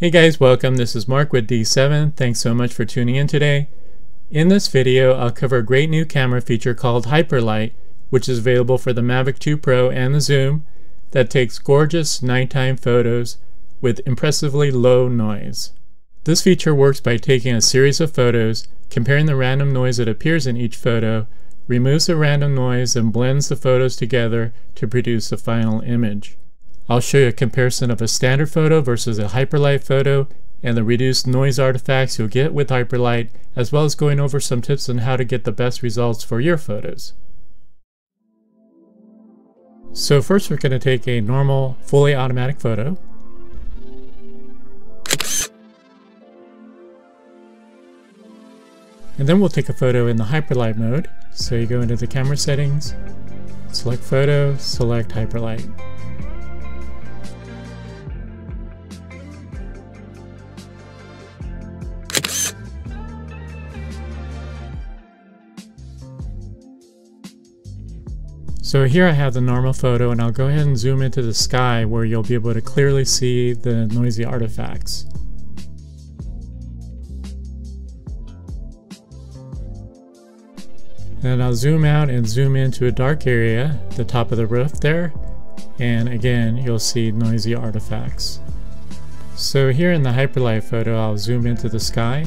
Hey guys, welcome. This is Mark with D7. Thanks so much for tuning in today. In this video, I'll cover a great new camera feature called Hyperlight, which is available for the Mavic 2 Pro and the Zoom, that takes gorgeous nighttime photos with impressively low noise. This feature works by taking a series of photos, comparing the random noise that appears in each photo, removes the random noise, and blends the photos together to produce the final image. I'll show you a comparison of a standard photo versus a Hyperlight photo and the reduced noise artifacts you'll get with Hyperlight, as well as going over some tips on how to get the best results for your photos. So first we're going to take a normal fully automatic photo. And then we'll take a photo in the Hyperlight mode. So you go into the camera settings, select photo, select Hyperlight. So here I have the normal photo, and I'll go ahead and zoom into the sky where you'll be able to clearly see the noisy artifacts. And I'll zoom out and zoom into a dark area, the top of the roof there, and again you'll see noisy artifacts. So here in the Hyperlight photo, I'll zoom into the sky,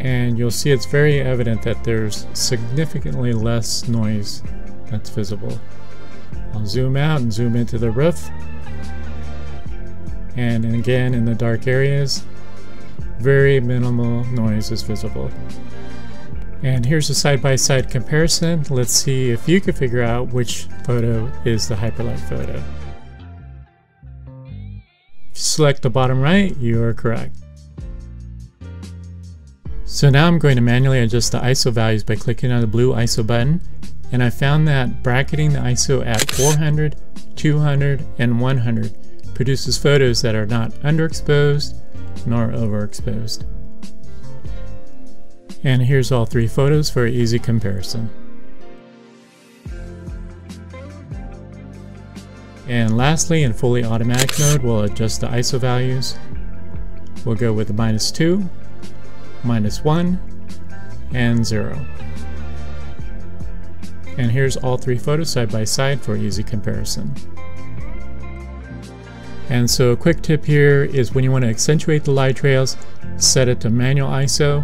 and you'll see it's very evident that there's significantly less noise that's visible. I'll zoom out and zoom into the roof, and again in the dark areas, very minimal noise is visible. And here's a side-by-side comparison. Let's see if you can figure out which photo is the Hyperlight photo. If you select the bottom right, you are correct. So now I'm going to manually adjust the ISO values by clicking on the blue ISO button, and I found that bracketing the ISO at 400, 200, and 100 produces photos that are not underexposed nor overexposed. And here's all three photos for an easy comparison. And lastly, in fully automatic mode, we'll adjust the ISO values. We'll go with -2. -1 and 0. And here's all three photos side by side for easy comparison. And so a quick tip here is when you want to accentuate the light trails, set it to manual ISO.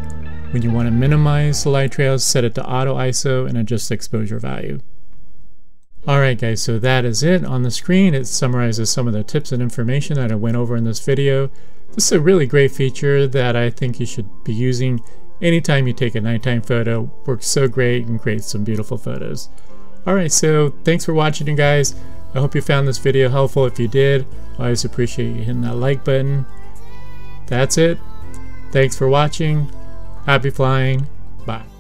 When you want to minimize the light trails, set it to auto ISO and adjust the exposure value. Alright guys, so that is it. On the screen it summarizes some of the tips and information that I went over in this video. This is a really great feature that I think you should be using anytime you take a nighttime photo. Works so great and creates some beautiful photos. Alright, so thanks for watching you guys. I hope you found this video helpful. If you did, I always appreciate you hitting that like button. That's it. Thanks for watching. Happy flying. Bye.